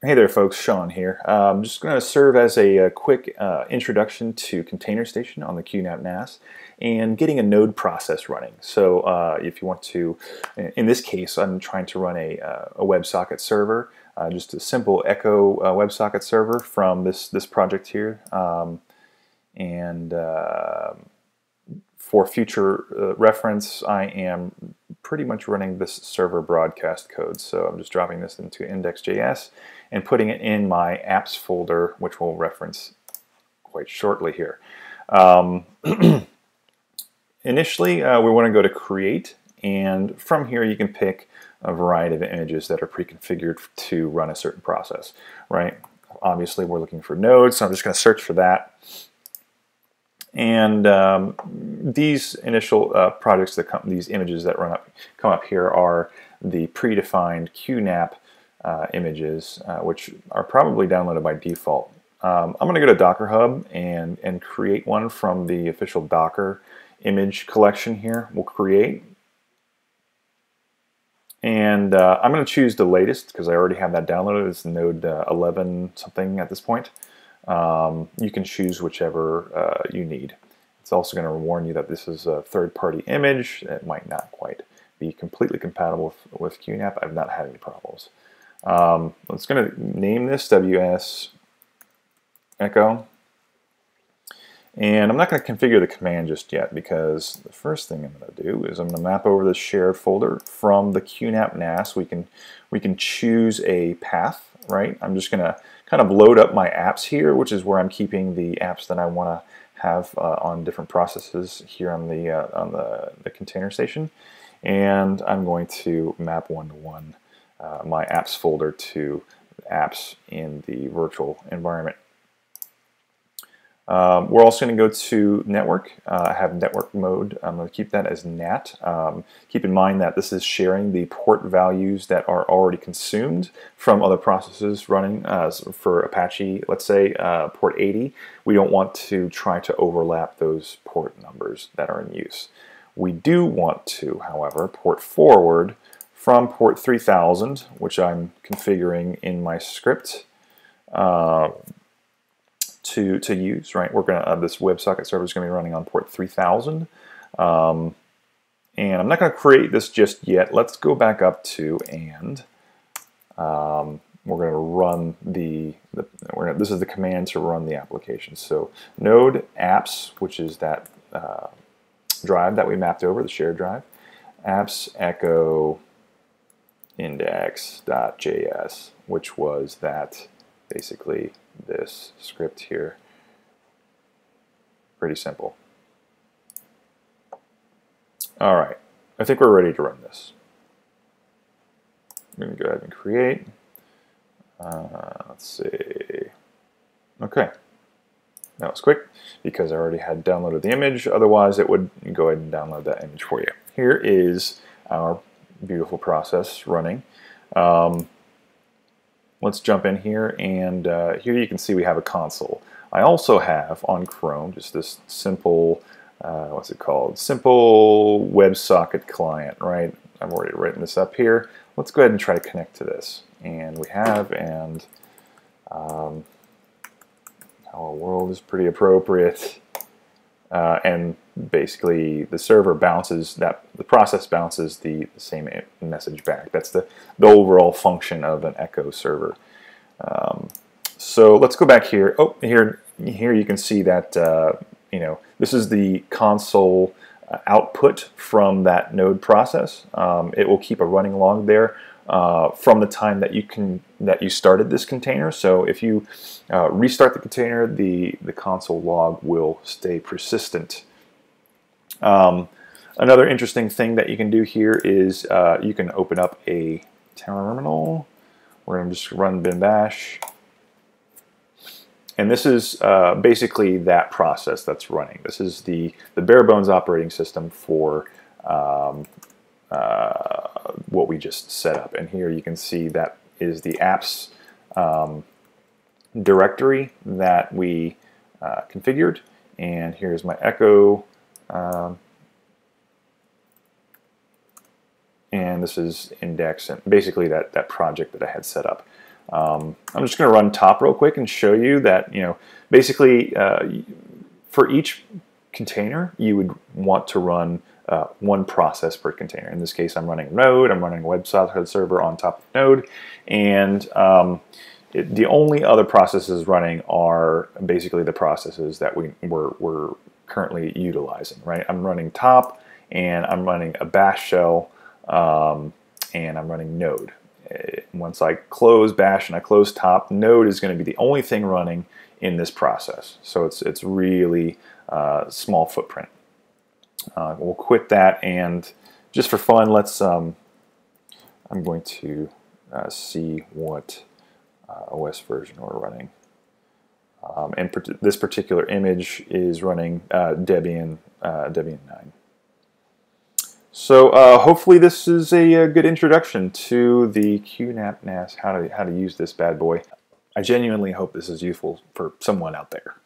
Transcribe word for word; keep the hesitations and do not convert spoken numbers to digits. Hey there folks, Sean here. I'm um, just going to serve as a, a quick uh, introduction to Container Station on the Q NAP N A S and getting a node process running. So uh, if you want to, in this case I'm trying to run a, uh, a WebSocket server, uh, just a simple Echo uh, WebSocket server from this, this project here. Um, and uh, for future uh, reference, I am pretty much running this server broadcast code. So I'm just dropping this into index dot J S and putting it in my apps folder, which we'll reference quite shortly here. Um, initially, uh, we want to go to create, and from here you can pick a variety of images that are pre-configured to run a certain process, right? Obviously we're looking for nodes, so I'm just going to search for that. And um, these initial uh, projects that come, these images that run up, come up here are the predefined Q NAP uh, images, uh, which are probably downloaded by default. Um, I'm going to go to Docker Hub and and create one from the official Docker image collection here. We'll create, and uh, I'm going to choose the latest because I already have that downloaded. It's Node uh, eleven something at this point. Um, you can choose whichever uh, you need. It's also going to warn you that this is a third-party image. It might not quite be completely compatible with, with Q NAP. I've not had any problems. Um, it's going to name this W S Echo. And I'm not going to configure the command just yet, because the first thing I'm going to do is I'm going to map over the shared folder from the Q NAP N A S. We can, we can choose a path. Right, I'm just going to kind of load up my apps here, which is where I'm keeping the apps that I want to have uh, on different processes here on the uh, on the, the Container Station, and I'm going to map one to one uh, my apps folder to apps in the virtual environment. Um, we're also going to go to network. Uh, I have network mode. I'm going to keep that as N A T. Um, keep in mind that this is sharing the port values that are already consumed from other processes running. Uh, for Apache, let's say uh, port eighty, we don't want to try to overlap those port numbers that are in use. We do want to, however, port forward from port three thousand, which I'm configuring in my script. Uh, To, to use, right? We're gonna, uh, this WebSocket server is gonna be running on port three thousand. Um, and I'm not gonna create this just yet. Let's go back up to, and um, we're gonna run the, the we're gonna, this is the command to run the application. So node apps, which is that uh, drive that we mapped over, the shared drive, apps echo index dot J S, which was that basically this script here. Pretty simple. All right, I think we're ready to run this. I'm going to go ahead and create. Uh, let's see. Okay, that was quick because I already had downloaded the image. Otherwise, it would go ahead and download that image for you. Here is our beautiful process running. Um, Let's jump in here, and uh, here you can see we have a console. I also have on Chrome just this simple, uh, what's it called? Simple WebSocket client, right? I've already written this up here. Let's go ahead and try to connect to this. And we have, and um, our world is pretty appropriate. Uh, and basically the server bounces, that the process bounces the, the same message back. That's the, the overall function of an Echo server. Um, so let's go back here. Oh, here, here you can see that uh, you know, this is the console output from that node process. Um, it will keep a running log there uh, from the time that you can that you started this container. So if you uh, restart the container, the the console log will stay persistent. Um, another interesting thing that you can do here is uh, you can open up a terminal. We're going to just run bin bash. And this is uh, basically that process that's running. This is the, the bare bones operating system for um, uh, what we just set up. And here you can see that is the apps um, directory that we uh, configured. And here's my Echo. Um, and this is index, and basically that, that project that I had set up. Um, I'm just going to run top real quick and show you that, you know, basically uh, for each container, you would want to run uh, one process per container. In this case, I'm running Node, I'm running a WebSocket server on top of Node, and um, it, the only other processes running are basically the processes that we, we're, we're currently utilizing, right? I'm running top, and I'm running a bash shell, um, and I'm running Node. Once I close bash and I close top, Node is going to be the only thing running in this process. So it's, it's really uh, small footprint. Uh, we'll quit that, and just for fun, let's, um, I'm going to uh, see what uh, O S version we're running. Um, and per this particular image is running uh, Debian, uh, Debian nine. So uh, hopefully this is a, a good introduction to the Q NAP N A S, how to, how to use this bad boy. I genuinely hope this is useful for someone out there.